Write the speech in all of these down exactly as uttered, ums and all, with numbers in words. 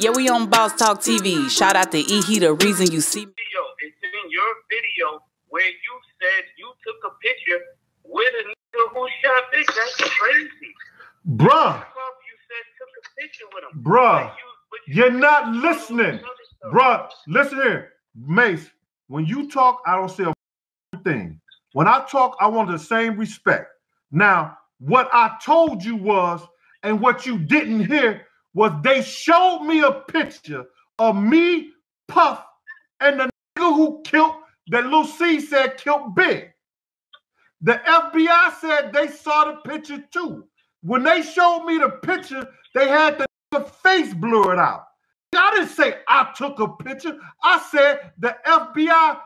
Yeah, we on Boss Talk T V. Shout out to E-He, the reason you see me. It's in your video where you said you took a picture with a nigga who shot Big. That's crazy. Bruh. You said took a picture with him. Bruh. Like you, you You're not listening. Bruh, listen here. Mase, when you talk, I don't say a thing. When I talk, I want the same respect. Now, what I told you was, and what you didn't hear, was they showed me a picture of me, Puff, and the nigga who killed, that Lil C said killed Big. The F B I said they saw the picture too. When they showed me the picture, they had the nigga face blurred out. I didn't say I took a picture. I said the F B I.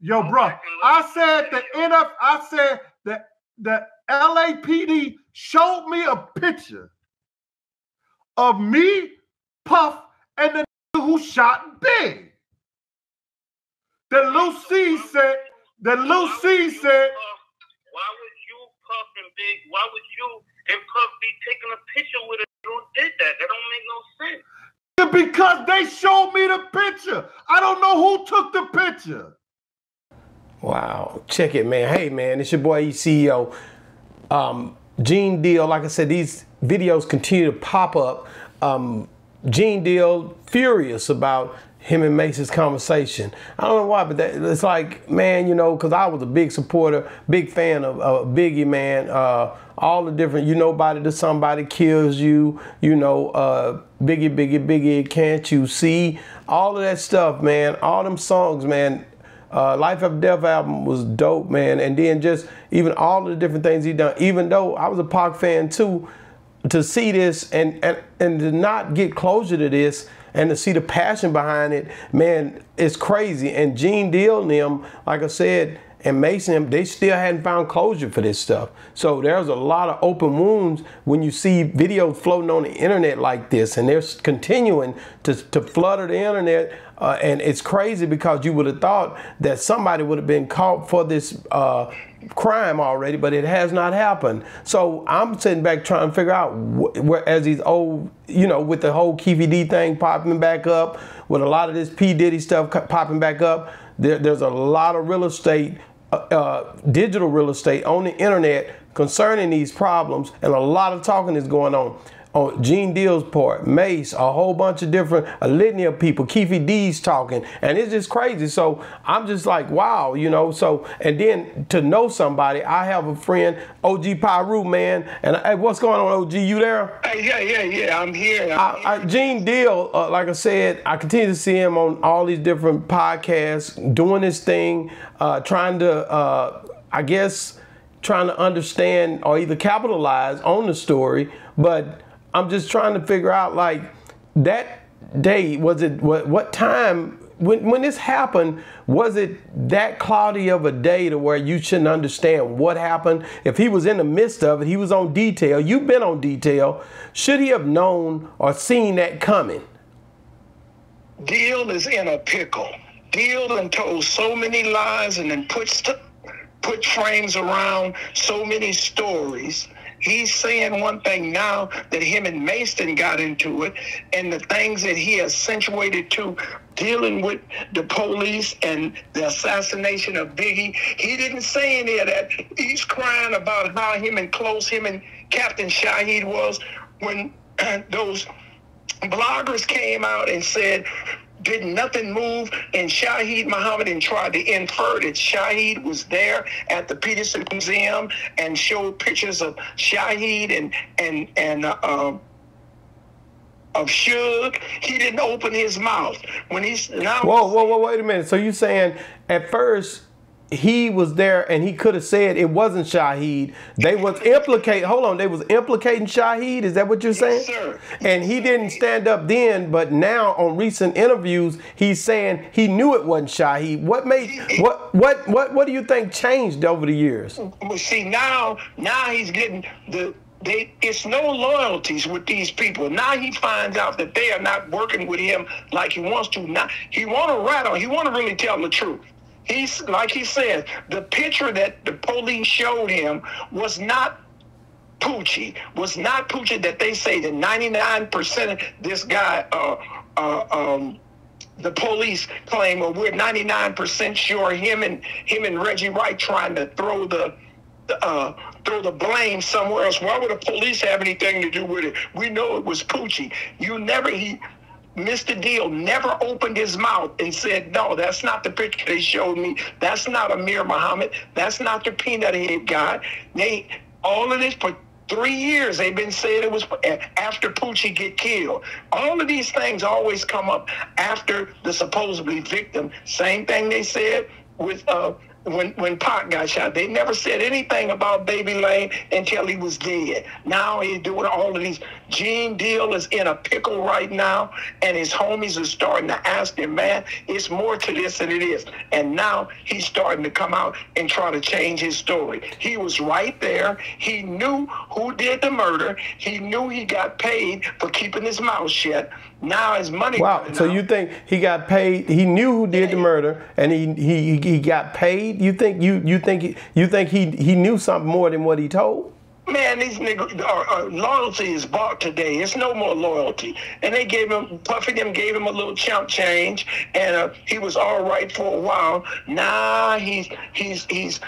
Yo, bro, I said the N F. I said the the L A P D showed me a picture of me, Puff, and the nigga who shot Big. The Lil C said, the Lil C said, why would you, Puff, and Big, why would you and Puff be taking a picture with a dude who did that? That don't make no sense. Because they showed me the picture. I don't know who took the picture. Wow. Check it, man. Hey, man, it's your boy, E C E O. Um, Gene Deal, like I said, these videos continue to pop up. Um, Gene Deal furious about him and Mase's conversation. I don't know why, but that, it's like, man, you know, because I was a big supporter, big fan of uh, Biggie, man. Uh, all the different, you nobody to somebody kills you, you know, uh, Biggie, Biggie, Biggie, can't you see? All of that stuff, man, all them songs, man. Uh, Life of Death album was dope, man. And then just even all the different things he done, even though I was a Pac fan too, to see this and, and, and to not get closer to this and to see the passion behind it, man, it's crazy. And Gene Deal and them, like I said, and Mason, they still hadn't found closure for this stuff. So there's a lot of open wounds when you see videos floating on the internet like this, and they're continuing to, to flutter the internet. Uh, and it's crazy because you would have thought that somebody would have been caught for this uh, crime already, but it has not happened. So I'm sitting back trying to figure out wh where, as these old, you know, with the whole K V D thing popping back up, with a lot of this P. Diddy stuff popping back up, there, there's a lot of real estate, uh, uh, digital real estate on the internet concerning these problems, and a lot of talking is going on. On Gene Deal's part, Mase, a whole bunch of different, a litany of people, Keefy D's talking, and it's just crazy. So I'm just like, wow, you know. So, and then to know somebody, I have a friend, O G Piru, man, and hey, what's going on, O G? You there? Hey, yeah, yeah, yeah, I'm here. I'm here. I, I, Gene Deal, uh, like I said, I continue to see him on all these different podcasts, doing his thing, uh, trying to, uh, I guess, trying to understand or either capitalize on the story, but I'm just trying to figure out, like, that day, was it, what, what time, when, when this happened, was it that cloudy of a day to where you shouldn't understand what happened? If he was in the midst of it, he was on detail, you've been on detail, should he have known or seen that coming? Deal is in a pickle. Deal done told so many lies and then put, st put frames around so many stories. He's saying one thing now that him and Mason got into it, and the things that he accentuated to dealing with the police and the assassination of Biggie. He didn't say any of that. He's crying about how him and close him and Captain Shaheed was when those bloggers came out and said, did nothing move, and Shaheed Muhammad and tried to infer that Shaheed was there at the Petersen Museum and showed pictures of Shaheed and and and uh, uh, of Suge. He didn't open his mouth when he's now. Whoa, whoa, whoa! Wait a minute. So you saying at first he was there and he could have said it wasn't Shaheed? They was implicate. Hold on, they was implicating Shaheed. Is that what you're saying? Yes, sir. And he didn't stand up then, but now on recent interviews, he's saying he knew it wasn't Shaheed. What made what what what what do you think changed over the years? Well, see now, now he's getting the. They, it's no loyalties with these people. Now he finds out that they are not working with him like he wants to. Now he want to rattle. He want to really tell the truth. He's like he said, the picture that the police showed him was not Poochie was not Poochie that they say that ninety-nine percent of this guy, uh, uh, um, the police claim, well, we're ninety-nine percent sure him and him and Reggie Wright trying to throw the, uh, throw the blame somewhere else. Why would the police have anything to do with it? We know it was Poochie. You never, he, Mister Deal never opened his mouth and said, no, that's not the picture they showed me. That's not Amir Muhammad. That's not the peanut head guy. They, all of this for three years, they've been saying it was after Poochie get killed. All of these things always come up after the supposedly victim. Same thing they said with, uh, When when Pac got shot, they never said anything about Baby Lane until he was dead. Now he's doing all of these. Gene Deal is in a pickle right now, and his homies are starting to ask him, man, it's more to this than it is. And now he's starting to come out and try to change his story. He was right there. He knew who did the murder. He knew he got paid for keeping his mouth shut. Now his money. Wow. So out. You think he got paid? He knew who did yeah. the murder, and he he he got paid. You think you you think you think he he knew something more than what he told? Man, these niggas, our, our loyalty is bought today. It's no more loyalty. And they gave him, Puffy them gave him a little chump change, and uh, he was all right for a while. Now he's he's he's.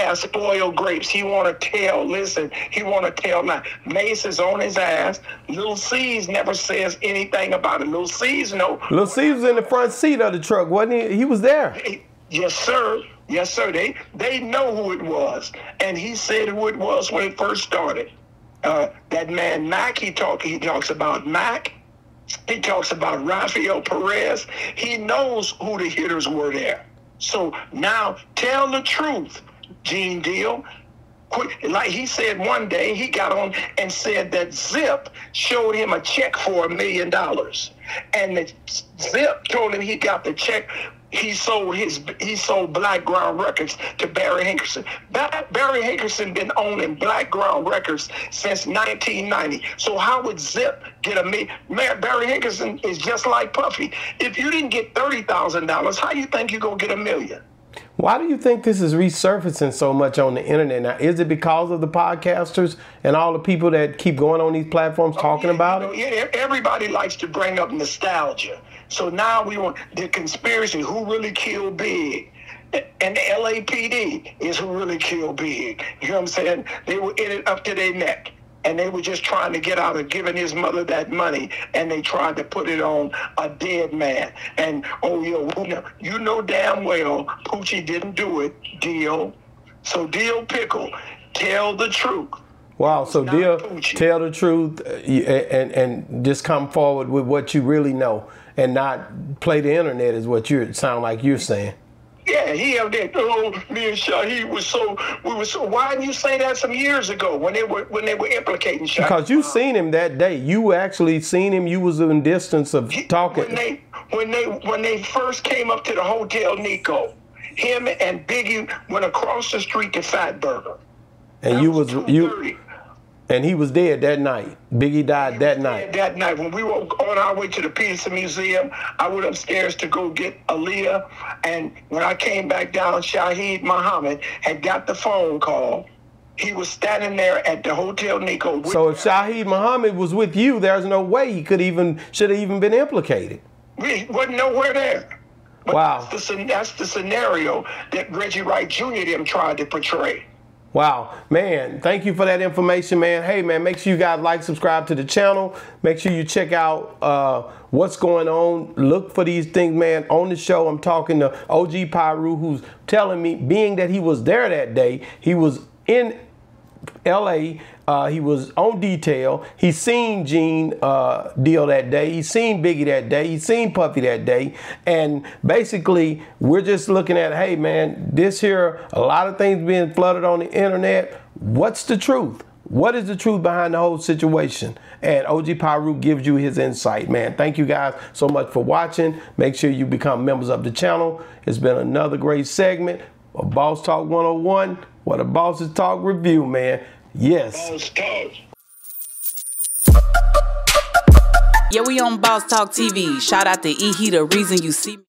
has spoiled grapes. He want to tell, listen, he want to tell now. Mase is on his ass. Little C's never says anything about it. Little C's no. Little C was in the front seat of the truck, wasn't he? He was there. He, yes, sir. Yes, sir. They, they know who it was. And he said who it was when it first started. Uh, that man Mac, he, talk, he talks about Mac. He talks about Rafael Perez. He knows who the hitters were there. So now tell the truth. Gene Deal, like he said one day, he got on and said that Zip showed him a check for a million dollars, and the Zip told him he got the check. He sold his he sold Blackground Records to Barry Hankerson. Barry Hankerson been owning Blackground Records since nineteen ninety. So how would Zip get a million? Barry Hankerson is just like Puffy. If you didn't get thirty thousand dollars, how you think you gonna get a million? Why do you think this is resurfacing so much on the internet now? Is it because of the podcasters and all the people that keep going on these platforms talking oh, yeah, about you know, it? Yeah, everybody likes to bring up nostalgia. So now we want the conspiracy, who really killed Big? And the L A P D is who really killed Big. You know what I'm saying? They were in it up to their neck. And they were just trying to get out of giving his mother that money, and they tried to put it on a dead man. And, oh, yo, you know damn well Poochie didn't do it, Deal. So, Deal Pickle, tell the truth. Wow, so Deal, Poochie. Tell the truth and, and just come forward with what you really know and not play the internet is what you sound like you're saying. Yeah, he out there. Oh, me and Shaheed was so. We were so. Why didn't you say that some years ago when they were when they were implicating Shaheed? Because you seen him that day. You actually seen him. You was in distance of talking. When they when they when they first came up to the Hotel Nikko, him and Biggie went across the street to Fatburger. And that you was, was you. And he was dead that night. Biggie died that night. That night, when we were on our way to the Petersen Museum, I went upstairs to go get Aaliyah. And when I came back down, Shaheed Muhammad had got the phone call. He was standing there at the Hotel Nikko. So if Shaheed Muhammad was with you, there's no way he could even should have even been implicated. He wasn't nowhere there. But wow. That's the, that's the scenario that Reggie Wright Junior them tried to portray. Wow, man, thank you for that information, man. Hey, man, make sure you guys like, subscribe to the channel. Make sure you check out uh, what's going on. Look for these things, man. On the show, I'm talking to O G Piru, who's telling me, being that he was there that day, he was in L A, uh, he was on detail. He seen Gene uh, Deal that day. He seen Biggie that day. He seen Puffy that day. And basically, we're just looking at, hey, man, this here, a lot of things being flooded on the internet. What's the truth? What is the truth behind the whole situation? And O G Piru gives you his insight, man. Thank you guys so much for watching. Make sure you become members of the channel. It's been another great segment of Boss Talk one oh one. What a Boss's Talk review, man. Yes. Boss Talk. Yeah, we on Boss Talk T V. Shout out to E-He, the reason you see me.